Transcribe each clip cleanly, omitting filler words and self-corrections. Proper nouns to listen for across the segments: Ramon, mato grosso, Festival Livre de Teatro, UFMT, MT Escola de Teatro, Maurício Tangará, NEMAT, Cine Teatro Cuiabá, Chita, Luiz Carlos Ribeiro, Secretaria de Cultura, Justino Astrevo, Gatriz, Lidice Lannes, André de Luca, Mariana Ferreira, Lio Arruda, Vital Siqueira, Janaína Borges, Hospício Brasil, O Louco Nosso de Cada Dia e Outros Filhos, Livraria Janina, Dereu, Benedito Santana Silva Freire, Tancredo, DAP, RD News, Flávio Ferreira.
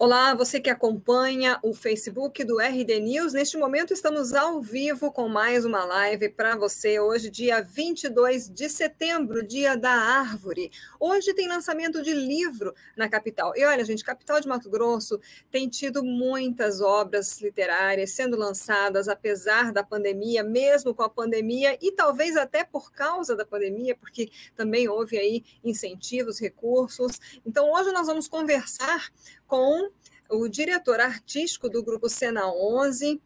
Olá, você que acompanha o Facebook do RD News. Neste momento estamos ao vivo com mais uma live para você hoje, dia 22 de setembro, dia da árvore. Hoje tem lançamento de livro na capital. E olha, gente, capital de Mato Grosso tem tido muitas obras literárias sendo lançadas, apesar da pandemia, mesmo com a pandemia, e talvez até por causa da pandemia, porque também houve aí incentivos, recursos. Então, hoje nós vamos conversar com o diretor artístico do Grupo Cena 11,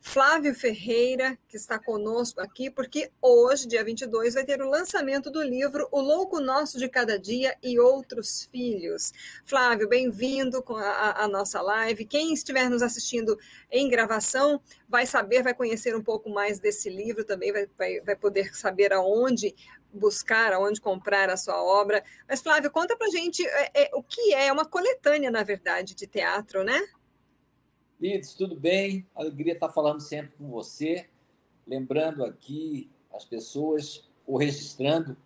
Flávio Ferreira, que está conosco aqui, porque hoje, dia 22, vai ter o lançamento do livro O Louco Nosso de Cada Dia e Outros Filhos. Flávio, bem-vindo à nossa live. Quem estiver nos assistindo em gravação vai saber, vai conhecer um pouco mais desse livro também, vai poder saber aonde buscar, aonde comprar a sua obra. Mas, Flávio, conta pra gente o que é uma coletânea, na verdade, de teatro, né? Lidice, tudo bem? Alegria estar falando sempre com você. Lembrando aqui as pessoas, ou registrando,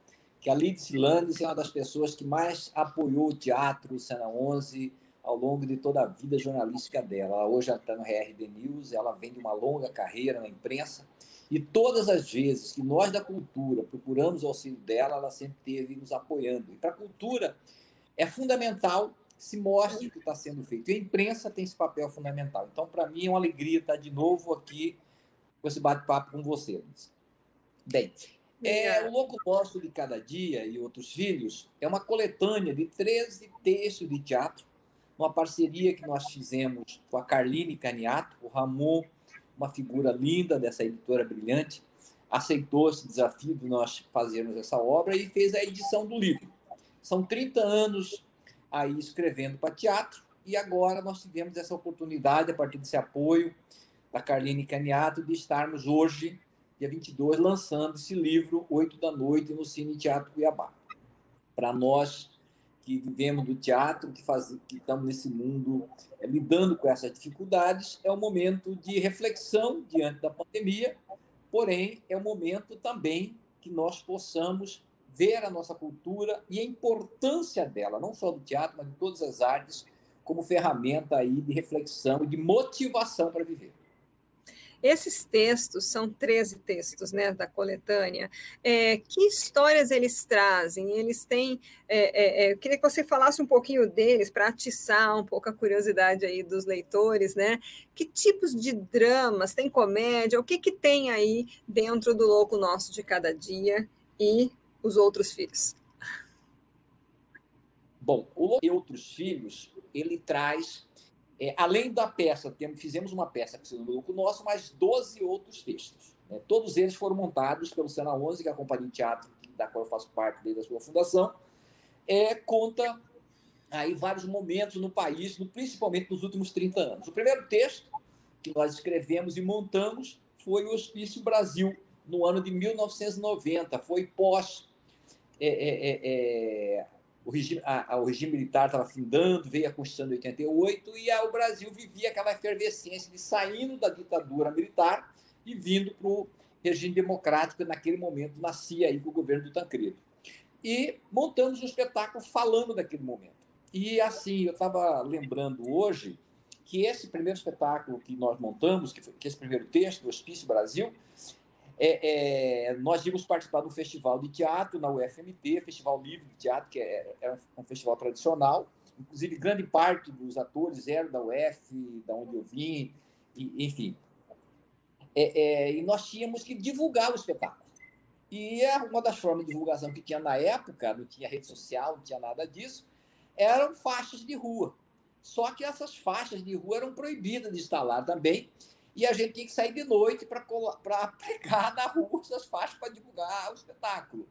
que a Lidice Lannes é uma das pessoas que mais apoiou o teatro, o Cena 11, ao longo de toda a vida jornalística dela. Ela hoje está no RD News, ela vem de uma longa carreira na imprensa, e todas as vezes que nós da cultura procuramos o auxílio dela, ela sempre esteve nos apoiando. E para a cultura é fundamental se mostre o que está sendo feito. E a imprensa tem esse papel fundamental. Então, para mim, é uma alegria estar de novo aqui com esse bate-papo com você. Bem, O Louco Nosso de Cada Dia e Outros Filhos é uma coletânea de 13 textos de teatro, uma parceria que nós fizemos com a Carline Caniato. O Ramon, uma figura linda dessa editora brilhante, aceitou esse desafio de nós fazermos essa obra e fez a edição do livro. São 30 anos aí escrevendo para teatro, e agora nós tivemos essa oportunidade, a partir desse apoio da Carline Caniato, de estarmos hoje, dia 22, lançando esse livro, 20h, no Cine Teatro Cuiabá. Para nós que vivemos do teatro, que estamos nesse mundo lidando com essas dificuldades, é um momento de reflexão diante da pandemia, porém, é um momento também que nós possamos ver a nossa cultura e a importância dela, não só do teatro, mas de todas as artes, como ferramenta aí de reflexão e de motivação para viver. Esses textos, são 13 textos, né, da coletânea, que histórias eles trazem? Eles têm... eu queria que você falasse um pouquinho deles, para atiçar um pouco a curiosidade aí dos leitores, né? Que tipos de dramas, tem comédia, o que tem aí dentro do Louco Nosso de Cada Dia e Os Outros Filhos? Bom, o Outros Filhos, ele traz, além da peça, fizemos uma peça que se chama O Louco Nosso, mas 12 outros textos, né? Todos eles foram montados pelo Cena 11, que é a companhia de teatro da qual eu faço parte desde a sua fundação. Conta aí vários momentos no país, principalmente nos últimos 30 anos. O primeiro texto que nós escrevemos e montamos foi o Hospício Brasil, no ano de 1990, foi pós... o regime militar estava findando, veio a Constituição de 88, e o Brasil vivia aquela efervescência de saindo da ditadura militar e vindo para o regime democrático, naquele momento nascia aí com o governo do Tancredo. E montamos um espetáculo falando daquele momento. E assim, eu estava lembrando hoje que esse primeiro espetáculo que nós montamos, que esse primeiro texto, O Hospício Brasil, nós íamos participar de um festival de teatro na UFMT, Festival Livre de Teatro, que é um festival tradicional. Inclusive, grande parte dos atores eram da UF, da onde eu vim, enfim. E nós tínhamos que divulgar o espetáculo. E uma das formas de divulgação que tinha na época, não tinha rede social, não tinha nada disso, eram faixas de rua. Só que essas faixas de rua eram proibidas de instalar também, e a gente tinha que sair de noite para pregar na rua essas faixas para divulgar o espetáculo.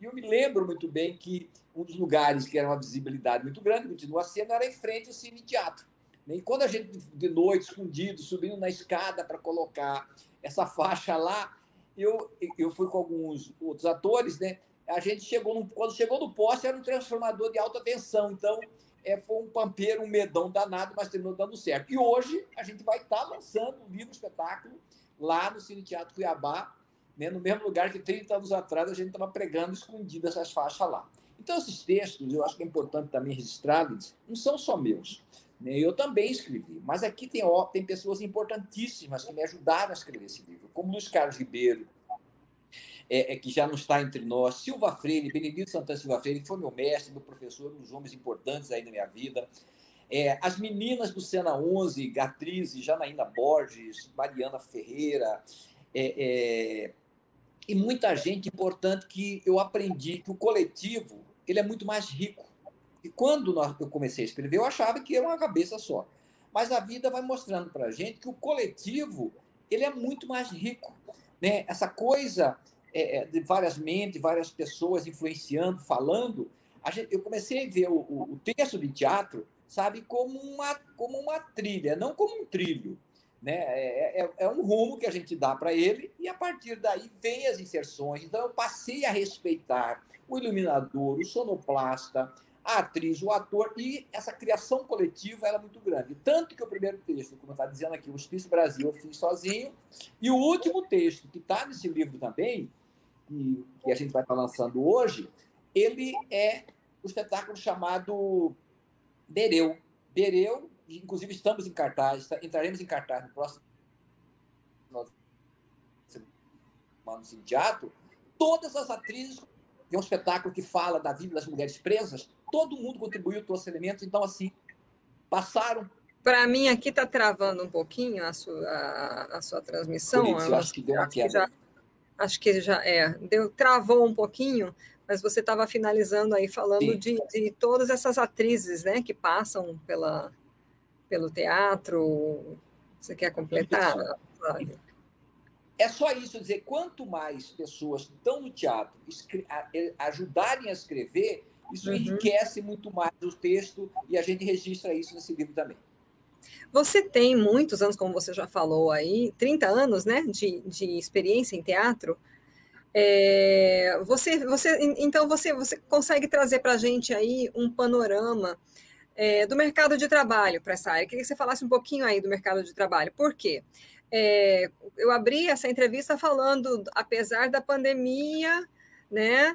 E eu me lembro muito bem que um dos lugares que era uma visibilidade muito grande, continua sendo, era em frente ao Cine Teatro. E quando a gente, de noite, escondido, subindo na escada para colocar essa faixa lá, eu fui com alguns outros atores, né? A gente chegou, quando chegou no poste, era um transformador de alta tensão, então... foi um pampeiro, um medão danado, mas terminou dando certo. E hoje a gente vai estar lançando um livro-espetáculo lá no Cine Teatro Cuiabá, né, no mesmo lugar que 30 anos atrás a gente estava pregando escondidas essas faixas lá. Então, esses textos, eu acho que é importante também registrar, não são só meus. Eu também escrevi, mas aqui tem pessoas importantíssimas que me ajudaram a escrever esse livro, como Luiz Carlos Ribeiro, que já não está entre nós, Silva Freire, Benedito Santana Silva Freire, que foi meu mestre, meu professor, um dos homens importantes aí na minha vida, as meninas do Cena 11, Gatriz, Janaína Borges, Mariana Ferreira, e muita gente importante que eu aprendi que o coletivo ele é muito mais rico. E quando eu comecei a escrever, eu achava que era uma cabeça só. Mas a vida vai mostrando para a gente que o coletivo ele é muito mais rico, né? Essa coisa de várias mentes, várias pessoas influenciando, falando. Eu comecei a ver o texto de teatro, sabe, como uma trilha, não como um trilho, né? É um rumo que a gente dá para ele e, a partir daí, vem as inserções. Então, eu passei a respeitar o iluminador, o sonoplasta, a atriz, o ator, e essa criação coletiva era muito grande. Tanto que o primeiro texto, como eu estava dizendo aqui, o Hospício Brasil, eu fiz sozinho, e o último texto, que está nesse livro também, que a gente vai estar lançando hoje, ele é um espetáculo chamado Dereu. Dereu, inclusive estamos em cartaz, entraremos em cartaz no próximo Cine Teatro. Todas as atrizes, é um espetáculo que fala da vida das mulheres presas, todo mundo contribuiu, trouxe elementos, então, assim, passaram. Para mim, aqui está travando um pouquinho a sua transmissão. Por isso, eu acho que deu uma queda. Acho que já travou um pouquinho, mas você estava finalizando aí, falando de todas essas atrizes, né, que passam pelo teatro. Você quer completar? Flávio? É só isso, dizer, quanto mais pessoas que estão no teatro ajudarem a escrever, isso enriquece muito mais o texto, e a gente registra isso nesse livro também. Você tem muitos anos, como você já falou aí, 30 anos, né, de experiência em teatro. Então você consegue trazer para a gente aí um panorama do mercado de trabalho para essa área. Queria que você falasse um pouquinho aí do mercado de trabalho. Por quê? Eu abri essa entrevista falando, apesar da pandemia, né,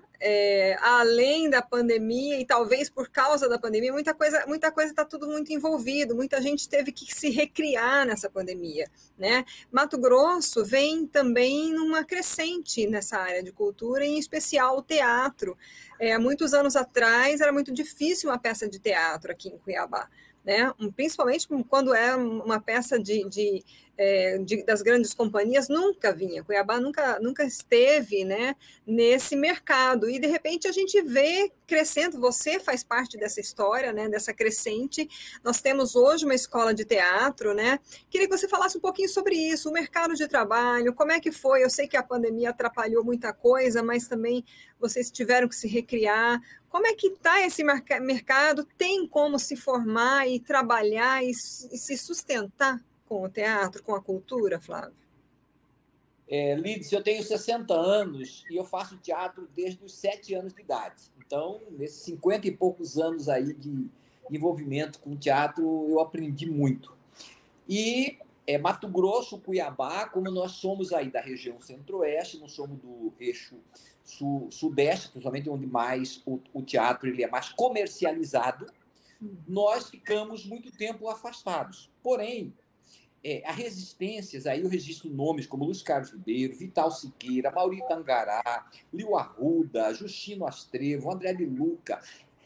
além da pandemia e talvez por causa da pandemia, muita coisa está tudo muito envolvido, muita gente teve que se recriar nessa pandemia, né? Mato Grosso vem também numa crescente nessa área de cultura, em especial o teatro. Há muitos anos atrás era muito difícil uma peça de teatro aqui em Cuiabá, né? Principalmente quando é uma peça das grandes companhias, nunca vinha. Cuiabá nunca esteve, né, nesse mercado. E, de repente, a gente vê crescendo. Você faz parte dessa história, né, dessa crescente. Nós temos hoje uma escola de teatro, né? Queria que você falasse um pouquinho sobre isso, o mercado de trabalho, como é que foi? Eu sei que a pandemia atrapalhou muita coisa, mas também vocês tiveram que se recriar. Como é que está esse mercado? Tem como se formar e trabalhar e se sustentar com o teatro, com a cultura, Flávio? Lidice, eu tenho 60 anos e eu faço teatro desde os 7 anos de idade. Então, nesses 50 e poucos anos aí de envolvimento com teatro, eu aprendi muito. E Mato Grosso, Cuiabá, como nós somos aí da região centro-oeste, não somos do eixo sudeste, principalmente onde mais o teatro ele é mais comercializado, nós ficamos muito tempo afastados. Porém, há resistências, aí eu registro nomes como Luiz Carlos Ribeiro, Vital Siqueira, Maurício Tangará, Lio Arruda, Justino Astrevo, André de Luca.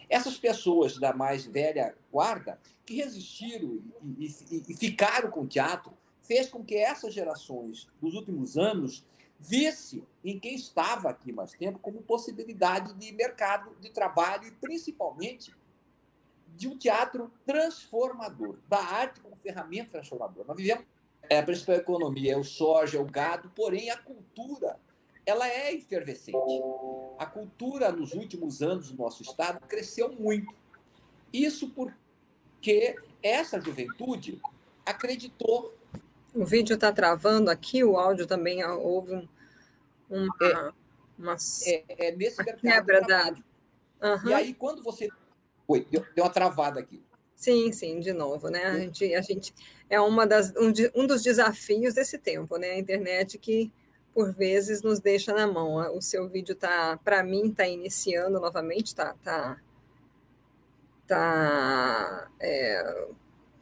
Essas pessoas da mais velha guarda que resistiram e ficaram com o teatro, fez com que essas gerações dos últimos anos visse em quem estava aqui mais tempo como possibilidade de mercado de trabalho e, principalmente, de um teatro transformador, da arte como ferramenta transformadora. Nós vivemos a principal economia, é o soja, é o gado, porém a cultura ela é efervescente. A cultura, nos últimos anos do nosso estado, cresceu muito. Isso porque essa juventude acreditou. O vídeo está travando aqui, o áudio também, houve uma quebra da... E aí, quando você... Oi, deu uma travada aqui. Sim, de novo, né? A gente é um dos desafios desse tempo, né? A internet que, por vezes, nos deixa na mão. O seu vídeo está, para mim, está iniciando novamente, está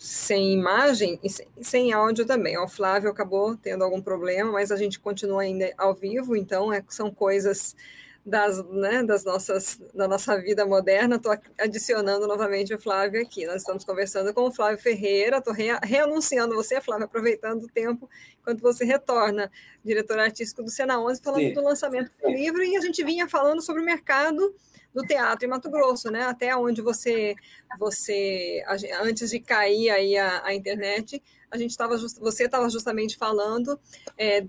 sem imagem e sem áudio também. O Flávio acabou tendo algum problema, mas a gente continua ainda ao vivo, então são coisas da nossa vida moderna. Estou adicionando novamente o Flávio aqui. Nós estamos conversando com o Flávio Ferreira. Estou reanunciando você, Flávio, aproveitando o tempo enquanto você retorna, diretor artístico do Cena 11, falando do lançamento do livro, e a gente vinha falando sobre o mercado do teatro em Mato Grosso, né? Até onde você antes de cair aí a internet, você estava justamente falando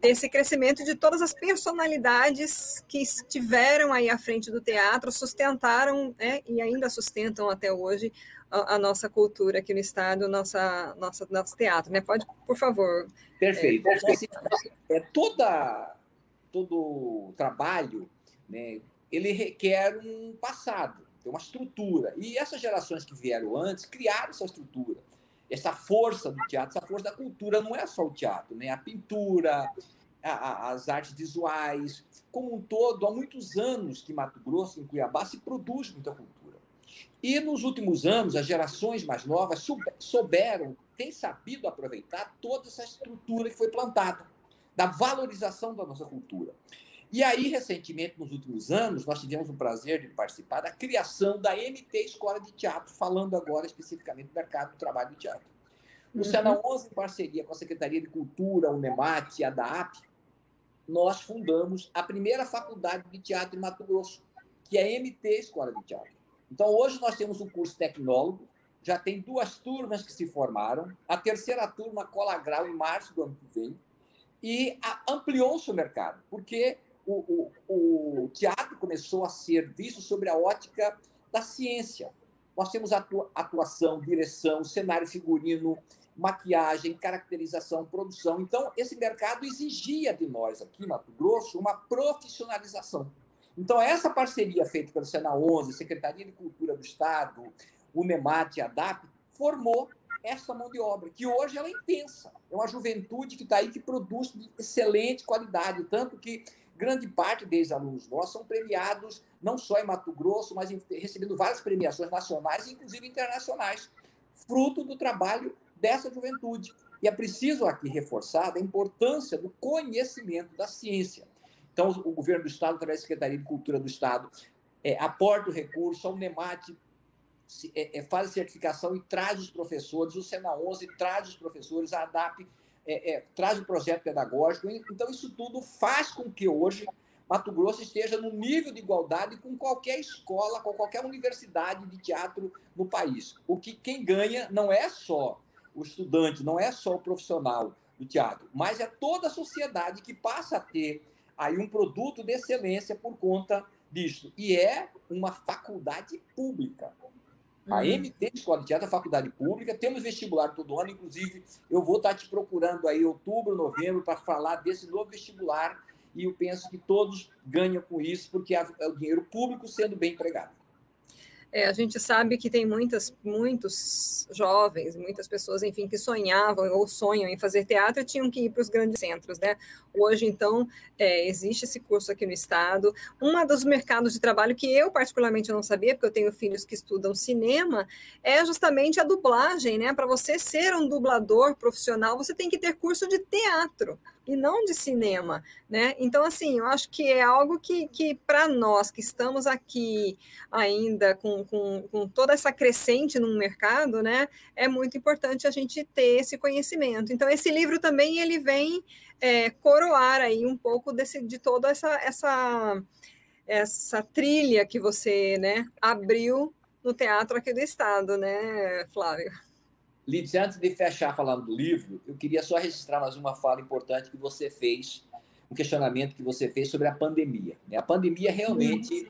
desse crescimento de todas as personalidades que estiveram aí à frente do teatro, sustentaram, né, e ainda sustentam até hoje a nossa cultura aqui no estado, nosso teatro, né? Pode, por favor. Perfeito. Todo trabalho, né, ele requer um passado, uma estrutura. E essas gerações que vieram antes criaram essa estrutura. Essa força do teatro, essa força da cultura, não é só o teatro, né? A pintura, as artes visuais, como um todo, há muitos anos que Mato Grosso, em Cuiabá, se produz muita cultura. E nos últimos anos, as gerações mais novas têm sabido aproveitar toda essa estrutura que foi plantada, da valorização da nossa cultura. E aí, recentemente, nos últimos anos, nós tivemos o prazer de participar da criação da MT Escola de Teatro, falando agora especificamente do mercado do trabalho do teatro. O Cena 11, em parceria com a Secretaria de Cultura, a Unemat e a DAP, nós fundamos a primeira faculdade de teatro em Mato Grosso, que é a MT Escola de Teatro. Então, hoje nós temos um curso tecnólogo, já tem 2 turmas que se formaram, a terceira turma cola grau em março do ano que vem, e ampliou-se o mercado, porque o teatro começou a ser visto sobre a ótica da ciência. Nós temos atuação, direção, cenário figurino, maquiagem, caracterização, produção. Então, esse mercado exigia de nós, aqui em Mato Grosso, uma profissionalização. Então, essa parceria feita pelo Cena 11, Secretaria de Cultura do Estado, Unemat e a DAP, formou essa mão de obra, que hoje ela é intensa. É uma juventude que está aí, que produz de excelente qualidade, tanto que grande parte desses alunos nossos são premiados, não só em Mato Grosso, mas recebendo várias premiações nacionais, inclusive internacionais, fruto do trabalho dessa juventude. E é preciso aqui reforçar a importância do conhecimento da ciência. Então, o governo do Estado, através da Secretaria de Cultura do Estado, aporta o recurso, a Unemat faz a certificação e traz os professores, o Cena 11 traz os professores, a ADAP traz o projeto pedagógico. Então, isso tudo faz com que hoje Mato Grosso esteja no nível de igualdade com qualquer escola, com qualquer universidade de teatro no país. O que quem ganha não é só o estudante, não é só o profissional do teatro, mas é toda a sociedade que passa a ter aí um produto de excelência por conta disso. E é uma faculdade pública. A MT Escola de Teatro é faculdade pública, temos vestibular todo ano, inclusive eu vou estar te procurando aí em outubro, novembro, para falar desse novo vestibular, e eu penso que todos ganham com isso, porque é o dinheiro público sendo bem empregado. A gente sabe que tem muitos jovens, muitas pessoas, enfim, que sonhavam ou sonham em fazer teatro e tinham que ir para os grandes centros, né? Hoje, então, existe esse curso aqui no estado. Um dos mercados de trabalho que eu, particularmente, não sabia, porque eu tenho filhos que estudam cinema, é justamente a dublagem, né? Para você ser um dublador profissional, você tem que ter curso de teatro e não de cinema, né? Então, assim, eu acho que é algo que para nós que estamos aqui ainda com toda essa crescente no mercado, né, é muito importante a gente ter esse conhecimento. Então, esse livro também ele vem coroar aí um pouco de toda essa trilha que você, né, abriu no teatro aqui do estado, né, Flávio? Lidice, antes de fechar falando do livro, eu queria só registrar mais uma fala importante que você fez, um questionamento que você fez sobre a pandemia. A pandemia realmente,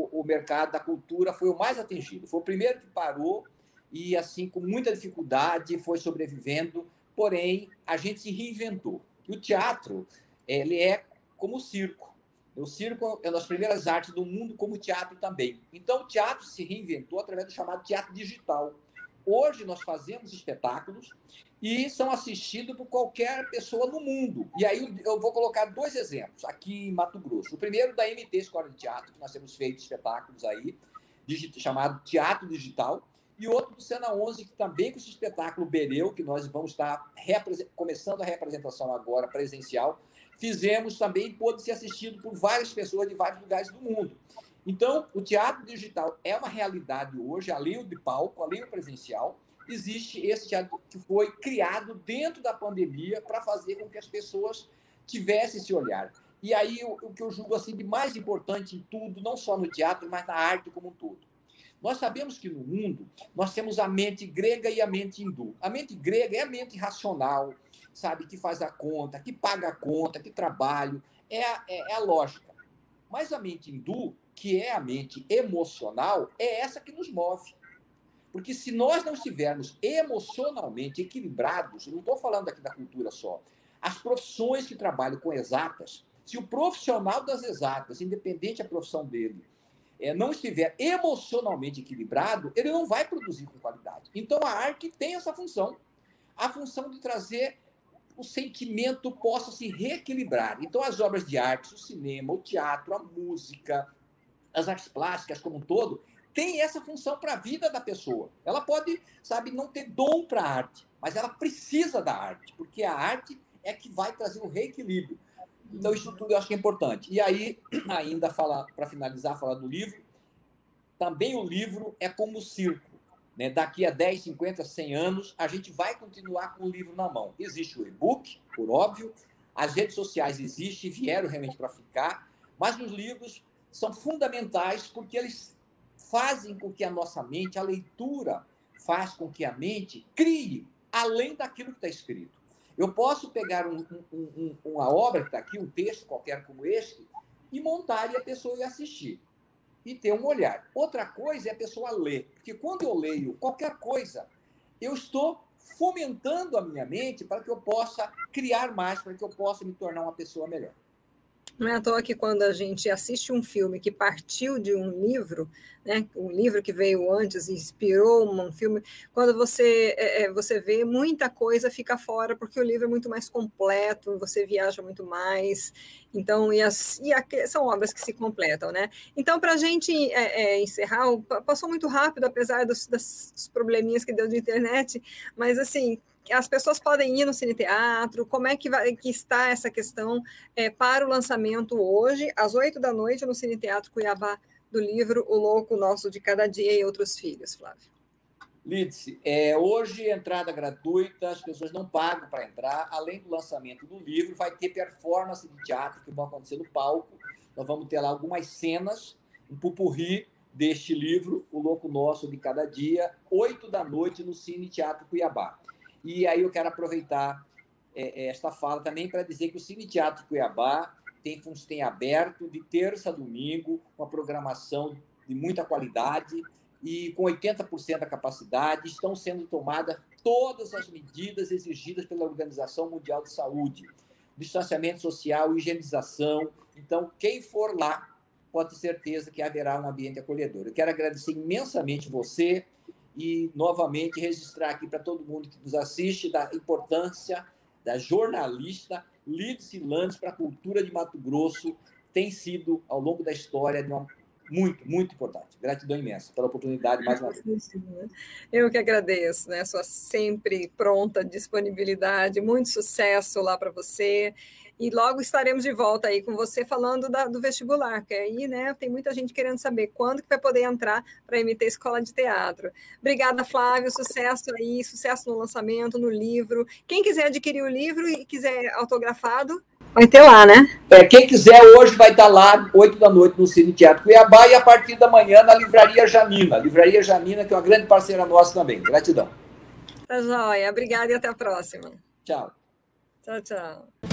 o mercado da cultura foi o mais atingido, foi o primeiro que parou e, assim, com muita dificuldade foi sobrevivendo, porém, a gente se reinventou. E o teatro, ele é como o circo. O circo é uma das primeiras artes do mundo, como o teatro também. Então, o teatro se reinventou através do chamado teatro digital. Hoje nós fazemos espetáculos e são assistidos por qualquer pessoa no mundo. E aí eu vou colocar 2 exemplos aqui em Mato Grosso. O primeiro da MT Escola de Teatro, que nós temos feito espetáculos aí, chamado Teatro Digital, e outro do Cena 11, que também com esse espetáculo Dereu, que nós vamos estar começando a representação agora presencial, fizemos também, pôde ser assistido por várias pessoas de vários lugares do mundo. Então, o teatro digital é uma realidade hoje, além do palco, além do presencial, existe esse teatro que foi criado dentro da pandemia para fazer com que as pessoas tivessem esse olhar. E aí, o que eu julgo assim, de mais importante em tudo, não só no teatro, mas na arte como um todo. Nós sabemos que no mundo nós temos a mente grega e a mente hindu. A mente grega é a mente racional, sabe, que faz a conta, que paga a conta, que trabalha, é a lógica. Mas a mente hindu, que é a mente emocional, é essa que nos move. Porque se nós não estivermos emocionalmente equilibrados, eu não estou falando aqui da cultura só, as profissões que trabalham com exatas, se o profissional das exatas, independente da profissão dele, não estiver emocionalmente equilibrado, ele não vai produzir com qualidade. Então, a arte tem essa função, a função de trazer o sentimento possa se reequilibrar. Então, as obras de arte, o cinema, o teatro, a música, as artes plásticas como um todo, tem essa função para a vida da pessoa. Ela pode, sabe, não ter dom para a arte, mas ela precisa da arte, porque a arte é que vai trazer um reequilíbrio. Então, isso tudo eu acho que é importante. E aí, ainda para finalizar, falar do livro, também o livro é como o circo. Né? Daqui a 10, 50, 100 anos, a gente vai continuar com o livro na mão. Existe o e-book, por óbvio, as redes sociais existem, vieram realmente para ficar, mas os livros são fundamentais porque eles fazem com que a nossa mente, a leitura, faz com que a mente crie além daquilo que está escrito. Eu posso pegar uma obra que está aqui, um texto qualquer como este, e montar e a pessoa ir assistir, e ter um olhar. Outra coisa é a pessoa ler, porque quando eu leio qualquer coisa, eu estou fomentando a minha mente para que eu possa criar mais, para que eu possa me tornar uma pessoa melhor. Não é à toa que quando a gente assiste um filme que partiu de um livro, né, um livro que veio antes e inspirou um filme, quando você vê, muita coisa fica fora, porque o livro é muito mais completo, você viaja muito mais, então, são obras que se completam, né? Então, para a gente encerrar, passou muito rápido, apesar dos probleminhas que deu de internet, mas assim, as pessoas podem ir no Cine Teatro, como é que está essa questão para o lançamento hoje, às 20h, no Cine Teatro Cuiabá, do livro O Louco Nosso de Cada Dia e Outros Filhos, Flávio. Lidice, hoje entrada gratuita, as pessoas não pagam para entrar, além do lançamento do livro, vai ter performance de teatro que vão acontecer no palco, nós vamos ter lá algumas cenas, um pupurri deste livro, O Louco Nosso de Cada Dia, 20h, no Cine Teatro Cuiabá. E aí eu quero aproveitar esta fala também para dizer que o Cine Teatro Cuiabá tem aberto de terça a domingo, com a programação de muita qualidade e com 80% da capacidade, estão sendo tomadas todas as medidas exigidas pela Organização Mundial de Saúde, distanciamento social, higienização. Então, quem for lá pode ter certeza que haverá um ambiente acolhedor. Eu quero agradecer imensamente você, e, novamente, registrar aqui para todo mundo que nos assiste da importância da jornalista Lidice Lannes para a cultura de Mato Grosso, tem sido, ao longo da história, muito, muito importante. Gratidão imensa pela oportunidade, mais uma vez. Eu que agradeço, né? Sua sempre pronta disponibilidade, muito sucesso lá para você. E logo estaremos de volta aí com você falando do vestibular, que aí, né, tem muita gente querendo saber quando que vai poder entrar para a MT Escola de Teatro. Obrigada, Flávio, sucesso aí, sucesso no lançamento, no livro. Quem quiser adquirir o livro e quiser autografado, vai ter lá, né? Quem quiser hoje vai estar lá, 20h, no Cine Teatro Cuiabá, e a partir da manhã na Livraria Janina. Livraria Janina, que é uma grande parceira nossa também. Gratidão. Tá joia, obrigada e até a próxima. Tchau. Tchau, tchau.